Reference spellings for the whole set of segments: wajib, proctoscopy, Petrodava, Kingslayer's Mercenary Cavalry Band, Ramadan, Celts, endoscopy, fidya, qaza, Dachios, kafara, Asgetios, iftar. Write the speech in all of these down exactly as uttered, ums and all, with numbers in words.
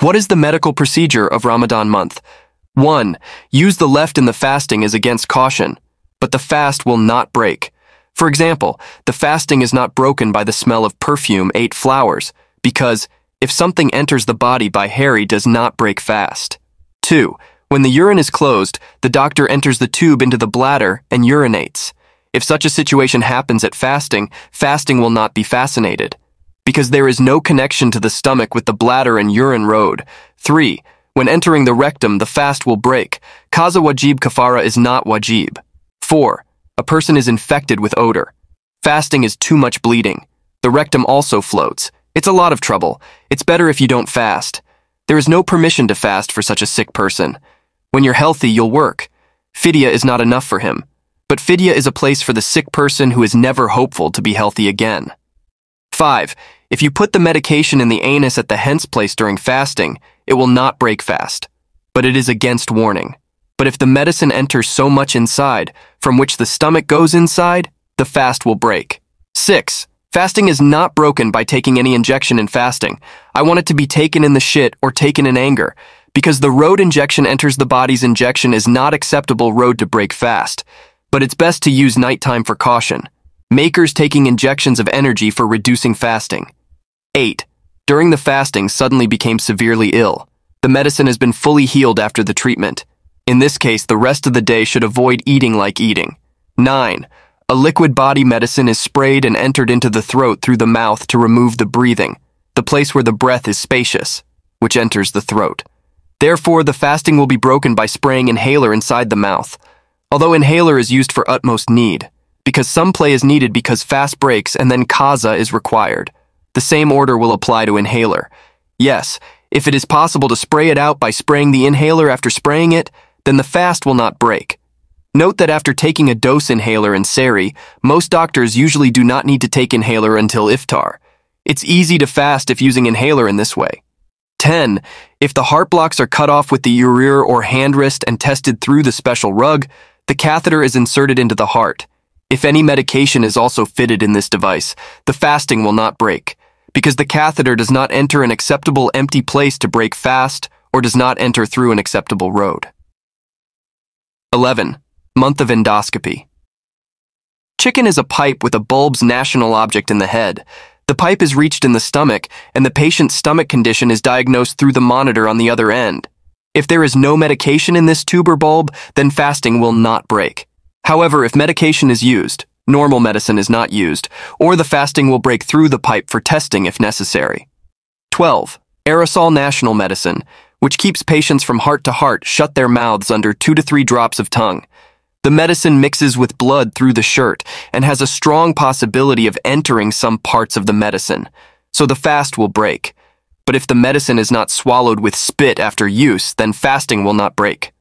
What is the medical procedure of Ramadan month? one. Use the left in the fasting is against caution, but the fast will not break. For example, the fasting is not broken by the smell of perfume eight flowers, because if something enters the body by hairy does not break fast. two. When the urine is closed, the doctor enters the tube into the bladder and urinates. If such a situation happens at fasting, fasting will not be fascinated, because there is no connection to the stomach with the bladder and urine road. three. When entering the rectum, the fast will break. Qaza wajib kafara is not wajib. four. A person is infected with odor. Fasting is too much bleeding. The rectum also floats. It's a lot of trouble. It's better if you don't fast. There is no permission to fast for such a sick person. When you're healthy, you'll work. Fidya is not enough for him. But fidya is a place for the sick person who is never hopeful to be healthy again. five. If you put the medication in the anus at the hence place during fasting, it will not break fast, but it is against warning. But if the medicine enters so much inside, from which the stomach goes inside, the fast will break. six. Fasting is not broken by taking any injection in fasting. I want it to be taken in the shit or taken in anger, because the road injection enters the body's injection is not acceptable road to break fast, but it's best to use nighttime for caution. Makers taking injections of energy for reducing fasting. eight. During the fasting, suddenly became severely ill. The medicine has been fully healed after the treatment. In this case, the rest of the day should avoid eating like eating. nine. A liquid body medicine is sprayed and entered into the throat through the mouth to remove the breathing, the place where the breath is spacious, which enters the throat. Therefore, the fasting will be broken by spraying inhaler inside the mouth, although inhaler is used for utmost need, because some play is needed because fast breaks and then qaza is required. The same order will apply to inhaler. Yes, if it is possible to spray it out by spraying the inhaler after spraying it, then the fast will not break. Note that after taking a dose inhaler in sari, most doctors usually do not need to take inhaler until iftar. It's easy to fast if using inhaler in this way. ten. If the heart blocks are cut off with the ureter or hand wrist and tested through the special rug, the catheter is inserted into the heart. If any medication is also fitted in this device, the fasting will not break, because the catheter does not enter an acceptable empty place to break fast or does not enter through an acceptable road. eleven. Month of endoscopy. Chicken is a pipe with a bulb's national object in the head. The pipe is reached in the stomach, and the patient's stomach condition is diagnosed through the monitor on the other end. If there is no medication in this tube or bulb, then fasting will not break. However, if medication is used, normal medicine is not used, or the fasting will break through the pipe for testing if necessary. twelve. Aerosol national medicine, which keeps patients from heart to heart shut their mouths under two to three drops of tongue. The medicine mixes with blood through the shirt and has a strong possibility of entering some parts of the medicine, so the fast will break. But if the medicine is not swallowed with spit after use, then fasting will not break.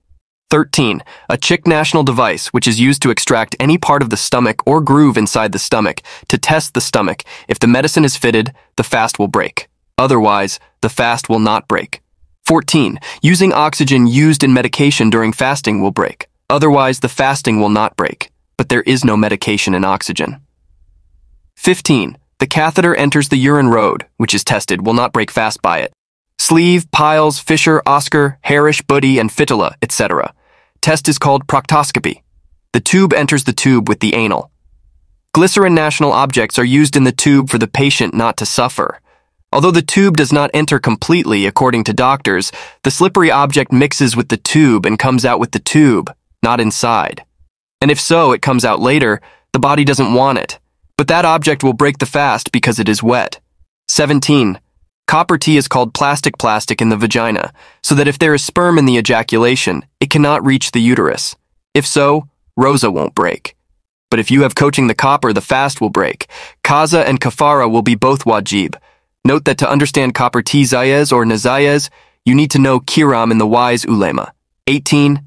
thirteen. A chick national device which is used to extract any part of the stomach or groove inside the stomach to test the stomach. If the medicine is fitted, the fast will break. Otherwise, the fast will not break. fourteen. Using oxygen used in medication during fasting will break. Otherwise, the fasting will not break, but there is no medication in oxygen. fifteen. The catheter enters the urine road, which is tested, will not break fast by it. Sleeve, Piles, Fisher, Oscar, Harish, Buddy, and Fitula, et cetera. Test is called proctoscopy. The tube enters the tube with the anal. Glycerin national objects are used in the tube for the patient not to suffer. Although the tube does not enter completely, according to doctors, the slippery object mixes with the tube and comes out with the tube, not inside. And if so, it comes out later, the body doesn't want it. But that object will break the fast because it is wet. seventeen. Copper T is called plastic plastic in the vagina, so that if there is sperm in the ejaculation, it cannot reach the uterus. If so, roza won't break. But if you have coaching the copper, the fast will break. Qaza and kafara will be both wajib. Note that to understand copper T zayez or nazayez, you need to know kiram in the wise ulema. eighteen.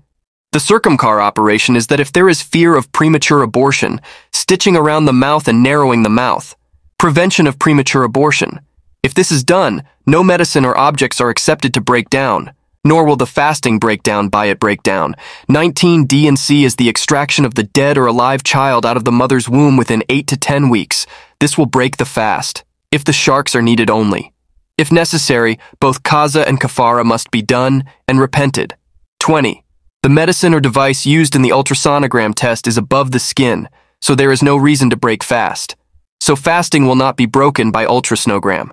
The circumcar operation is that if there is fear of premature abortion, stitching around the mouth and narrowing the mouth. Prevention of premature abortion. If this is done, no medicine or objects are accepted to break down, nor will the fasting break down by it break down. nineteen. D and C is the extraction of the dead or alive child out of the mother's womb within eight to ten weeks. This will break the fast, if the sharks are needed only. If necessary, both qaza and kafara must be done and repented. twenty. The medicine or device used in the ultrasonogram test is above the skin, so there is no reason to break fast. So fasting will not be broken by ultrasonogram.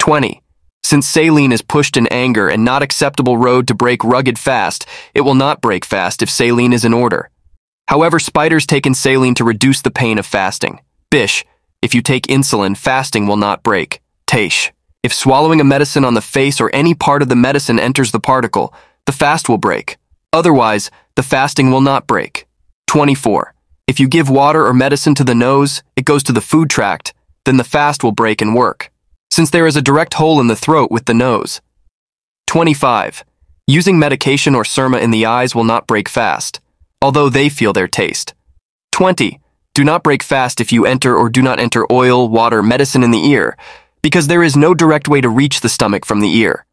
twenty. Since saline is pushed in anger and not acceptable road to break rugged fast, it will not break fast if saline is in order. However, spiders take in saline to reduce the pain of fasting. Bish, if you take insulin, fasting will not break. Taish, if swallowing a medicine on the face or any part of the medicine enters the particle, the fast will break. Otherwise, the fasting will not break. twenty-four. If you give water or medicine to the nose, it goes to the food tract, then the fast will break and work, since there is a direct hole in the throat with the nose. twenty-five. Using medication or surma in the eyes will not break fast, although they feel their taste. twenty. Do not break fast if you enter or do not enter oil, water, medicine in the ear, because there is no direct way to reach the stomach from the ear.